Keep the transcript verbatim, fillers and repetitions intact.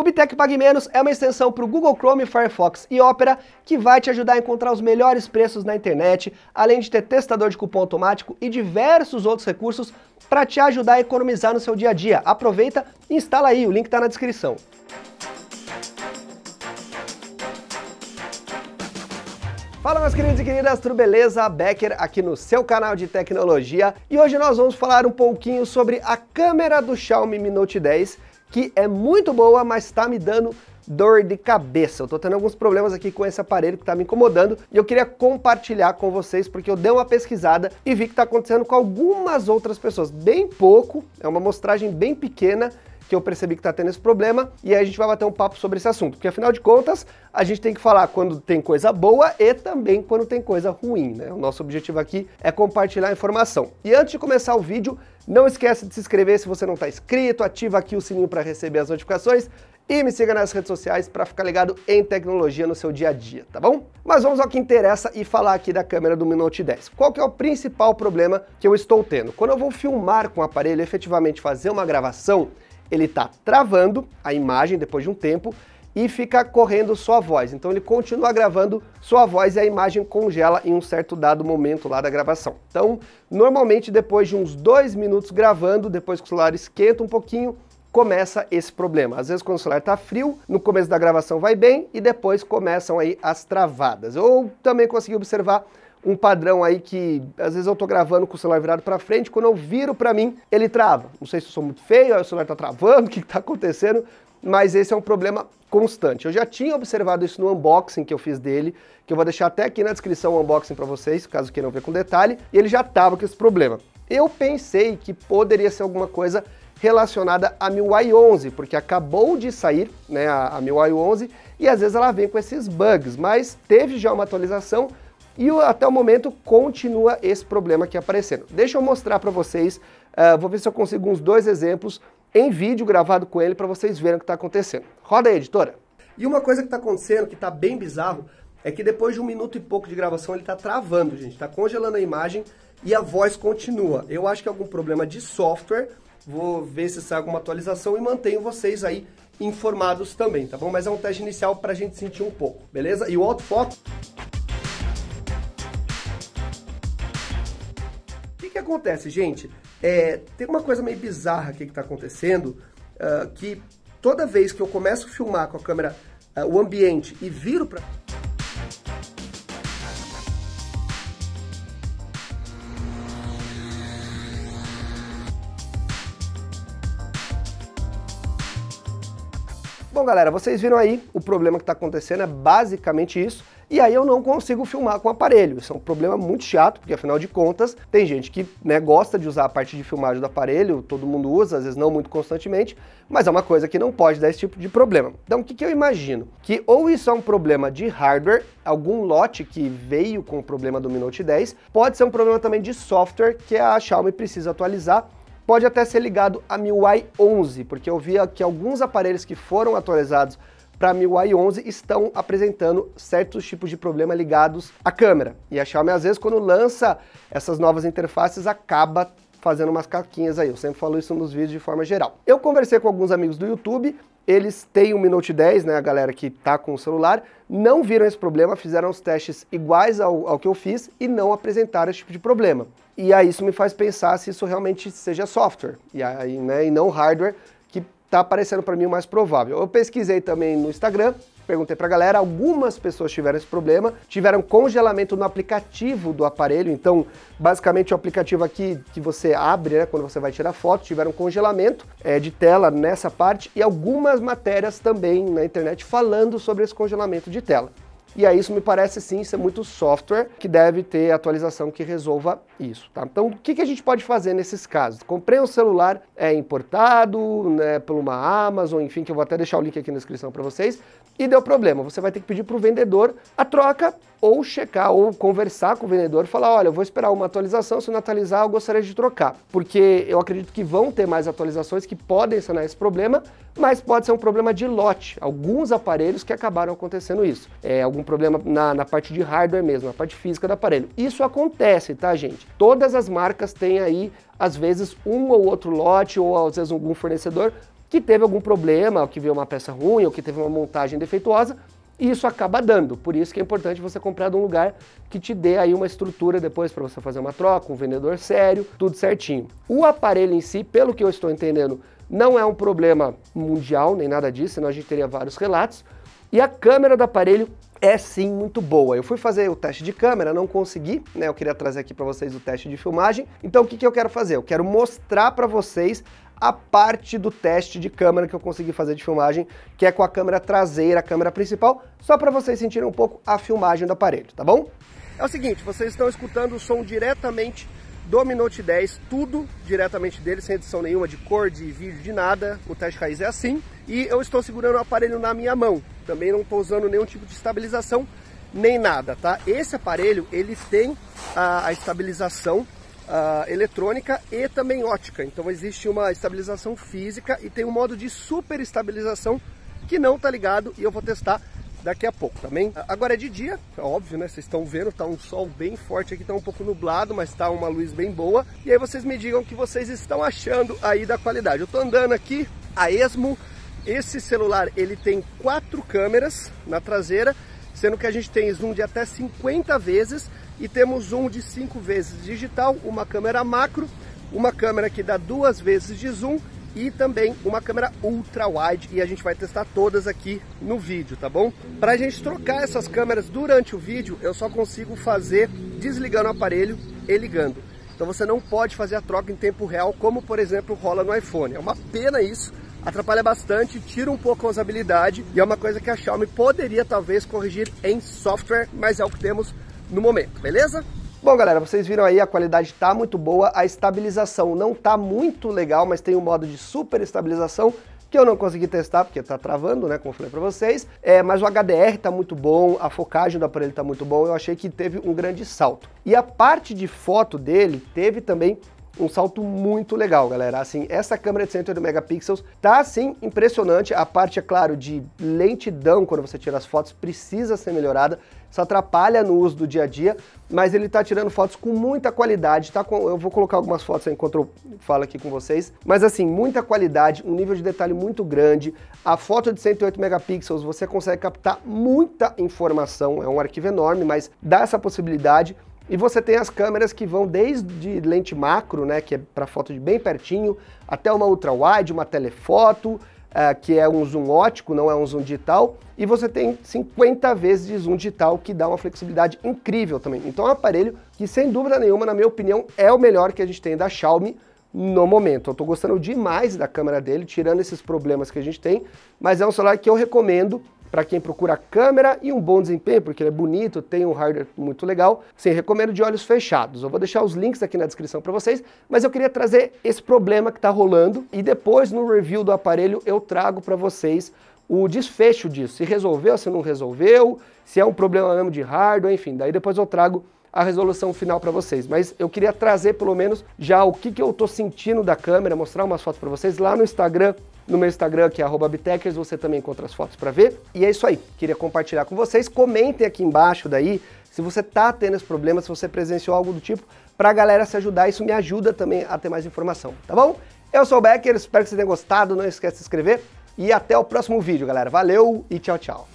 O Bitech Pague Menos é uma extensão para o Google Chrome, Firefox e Opera que vai te ajudar a encontrar os melhores preços na internet, além de ter testador de cupom automático e diversos outros recursos para te ajudar a economizar no seu dia a dia. Aproveita e instala aí, o link está na descrição. Fala meus queridos e queridas, tudo beleza? Becker aqui no seu canal de tecnologia e hoje nós vamos falar um pouquinho sobre a câmera do Xiaomi Mi Note dez, que é muito boa, mas está me dando dor de cabeça. Eu tô tendo alguns problemas aqui com esse aparelho que tá me incomodando e eu queria compartilhar com vocês porque eu dei uma pesquisada e vi que tá acontecendo com algumas outras pessoas, bem pouco, é uma amostragem bem pequena que eu percebi que tá tendo esse problema, e aí a gente vai bater um papo sobre esse assunto, porque afinal de contas, a gente tem que falar quando tem coisa boa e também quando tem coisa ruim, né? O nosso objetivo aqui é compartilhar a informação. E antes de começar o vídeo, não esquece de se inscrever se você não tá inscrito, ativa aqui o sininho para receber as notificações, e me siga nas redes sociais para ficar ligado em tecnologia no seu dia a dia, tá bom? Mas vamos ao que interessa e falar aqui da câmera do Mi Note dez. Qual que é o principal problema que eu estou tendo? Quando eu vou filmar com o aparelho, efetivamente fazer uma gravação, ele está travando a imagem depois de um tempo e fica correndo só a voz. Então ele continua gravando só a voz e a imagem congela em um certo dado momento lá da gravação. Então, normalmente depois de uns dois minutos gravando, depois que o celular esquenta um pouquinho, começa esse problema. Às vezes quando o celular está frio, no começo da gravação vai bem e depois começam aí as travadas. Eu também consegui observar um padrão aí que, às vezes eu tô gravando com o celular virado pra frente, quando eu viro pra mim, ele trava. Não sei se eu sou muito feio, aí o celular tá travando, o que tá acontecendo, mas esse é um problema constante. Eu já tinha observado isso no unboxing que eu fiz dele, que eu vou deixar até aqui na descrição o unboxing pra vocês, caso queiram ver com detalhe, e ele já tava com esse problema. Eu pensei que poderia ser alguma coisa relacionada a M I U I onze, porque acabou de sair, né, a, a M I U I onze, e às vezes ela vem com esses bugs, mas teve já uma atualização, e até o momento continua esse problema aqui aparecendo. Deixa eu mostrar para vocês, uh, vou ver se eu consigo uns dois exemplos em vídeo gravado com ele para vocês verem o que está acontecendo. Roda aí, editora! E uma coisa que está acontecendo, que está bem bizarro, é que depois de um minuto e pouco de gravação ele está travando, gente. Está congelando a imagem e a voz continua. Eu acho que é algum problema de software, vou ver se sai alguma atualização e mantenho vocês aí informados também, tá bom? Mas é um teste inicial para a gente sentir um pouco, beleza? E o autofoco... O que acontece, gente? É, tem uma coisa meio bizarra aqui que está acontecendo, uh, que toda vez que eu começo a filmar com a câmera, uh, o ambiente, e viro para... Bom, galera, vocês viram aí, o problema que está acontecendo é basicamente isso. E aí eu não consigo filmar com o aparelho. Isso é um problema muito chato, porque afinal de contas, tem gente que, né, gosta de usar a parte de filmagem do aparelho, todo mundo usa, às vezes não muito constantemente, mas é uma coisa que não pode dar esse tipo de problema. Então o que, que eu imagino? Que ou isso é um problema de hardware, algum lote que veio com o problema do Mi Note dez, pode ser um problema também de software que a Xiaomi precisa atualizar, pode até ser ligado a M I U I onze, porque eu via que alguns aparelhos que foram atualizados para M I U I onze estão apresentando certos tipos de problema ligados à câmera. E a Xiaomi, às vezes, quando lança essas novas interfaces, acaba fazendo umas caquinhas aí. Eu sempre falo isso nos vídeos de forma geral. Eu conversei com alguns amigos do YouTube, eles têm o Mi Note dez, né, a galera que tá com o celular, não viram esse problema, fizeram os testes iguais ao, ao que eu fiz e não apresentaram esse tipo de problema. E aí isso me faz pensar se isso realmente seja software, e, aí, né, e não hardware, tá aparecendo para mim o mais provável. Eu pesquisei também no Instagram, perguntei pra galera, algumas pessoas tiveram esse problema, tiveram congelamento no aplicativo do aparelho, então basicamente o aplicativo aqui que você abre, né, quando você vai tirar foto, tiveram congelamento é, de tela nessa parte e algumas matérias também na internet falando sobre esse congelamento de tela. E aí isso me parece sim ser muito software que deve ter atualização que resolva isso, tá? Então o que, que a gente pode fazer nesses casos? Comprei um celular é, importado, né, por uma Amazon, enfim, que eu vou até deixar o link aqui na descrição para vocês, e deu problema, você vai ter que pedir para o vendedor a troca ou checar ou conversar com o vendedor e falar, olha, eu vou esperar uma atualização, se não atualizar eu gostaria de trocar, porque eu acredito que vão ter mais atualizações que podem sanar esse problema, mas pode ser um problema de lote, alguns aparelhos que acabaram acontecendo isso, é, algum problema na, na parte de hardware mesmo, na parte física do aparelho. Isso acontece, tá, gente? Todas as marcas têm aí, às vezes, um ou outro lote, ou às vezes algum fornecedor, que teve algum problema, ou que veio uma peça ruim, ou que teve uma montagem defeituosa, e isso acaba dando. Por isso que é importante você comprar de um lugar que te dê aí uma estrutura depois para você fazer uma troca, um vendedor sério, tudo certinho. O aparelho em si, pelo que eu estou entendendo, não é um problema mundial, nem nada disso, senão a gente teria vários relatos. E a câmera do aparelho é sim muito boa. Eu fui fazer o teste de câmera, não consegui, né? Eu queria trazer aqui para vocês o teste de filmagem. Então o que que eu quero fazer? Eu quero mostrar para vocês a parte do teste de câmera que eu consegui fazer de filmagem, que é com a câmera traseira, a câmera principal, só para vocês sentirem um pouco a filmagem do aparelho, tá bom? É o seguinte, vocês estão escutando o som diretamente do Mi Note dez, tudo diretamente dele, sem edição nenhuma de cor, de vídeo, de nada. O teste raiz é assim. E eu estou segurando o aparelho na minha mão. Também não estou usando nenhum tipo de estabilização, nem nada, tá? Esse aparelho, ele tem a, a estabilização Uh, eletrônica e também ótica. Então existe uma estabilização física e tem um modo de super estabilização que não tá ligado, e eu vou testar daqui a pouco também. Tá, agora é de dia, é óbvio, né? Vocês estão vendo, tá um sol bem forte aqui, tá um pouco nublado, mas tá uma luz bem boa. E aí vocês me digam o que vocês estão achando aí da qualidade. Eu tô andando aqui a esmo. Esse celular, ele tem quatro câmeras na traseira, sendo que a gente tem zoom de até cinquenta vezes e temos um de cinco vezes digital, uma câmera macro, uma câmera que dá duas vezes de zoom e também uma câmera ultra wide, e a gente vai testar todas aqui no vídeo, tá bom? Para a gente trocar essas câmeras durante o vídeo, eu só consigo fazer desligando o aparelho e ligando. Então você não pode fazer a troca em tempo real, como por exemplo rola no iPhone. É uma pena isso. Atrapalha bastante, tira um pouco a usabilidade, e é uma coisa que a Xiaomi poderia talvez corrigir em software, mas é o que temos no momento, beleza? Bom galera, vocês viram aí, a qualidade tá muito boa, a estabilização não tá muito legal, mas tem um modo de super estabilização que eu não consegui testar porque tá travando, né, como eu falei pra vocês, é, mas o H D R tá muito bom, a focagem do aparelho tá muito bom, eu achei que teve um grande salto. E a parte de foto dele teve também um salto muito legal, galera. Assim, essa câmera de cento e oito megapixels tá, assim, impressionante. A parte, é claro, de lentidão quando você tira as fotos precisa ser melhorada. Isso atrapalha no uso do dia a dia, mas ele tá tirando fotos com muita qualidade, tá? Com, eu vou colocar algumas fotos enquanto eu falo aqui com vocês, mas assim, muita qualidade, um nível de detalhe muito grande. A foto de cento e oito megapixels, você consegue captar muita informação, é um arquivo enorme, mas dá essa possibilidade. E você tem as câmeras que vão desde lente macro, né, que é para foto de bem pertinho, até uma ultra-wide, uma telefoto, uh, que é um zoom ótico, não é um zoom digital. E você tem cinquenta vezes de zoom digital, que dá uma flexibilidade incrível também. Então é um aparelho que, sem dúvida nenhuma, na minha opinião, é o melhor que a gente tem da Xiaomi no momento. Eu estou gostando demais da câmera dele, tirando esses problemas que a gente tem, mas é um celular que eu recomendo para quem procura câmera e um bom desempenho, porque ele é bonito, tem um hardware muito legal. Sim, recomendo de olhos fechados. Eu vou deixar os links aqui na descrição para vocês, mas eu queria trazer esse problema que está rolando, e depois no review do aparelho eu trago para vocês o desfecho disso, se resolveu, se não resolveu, se é um problema mesmo de hardware, enfim, daí depois eu trago a resolução final para vocês. Mas eu queria trazer pelo menos já o que, que eu tô sentindo da câmera, mostrar umas fotos para vocês lá no Instagram. No meu Instagram, que é arroba bitechers, você também encontra as fotos para ver. E é isso aí, queria compartilhar com vocês. Comentem aqui embaixo daí se você tá tendo esse problema, se você presenciou algo do tipo, pra galera se ajudar. Isso me ajuda também a ter mais informação, tá bom? Eu sou o Becker, espero que vocês tenham gostado, não esquece de se inscrever e até o próximo vídeo, galera. Valeu e tchau, tchau.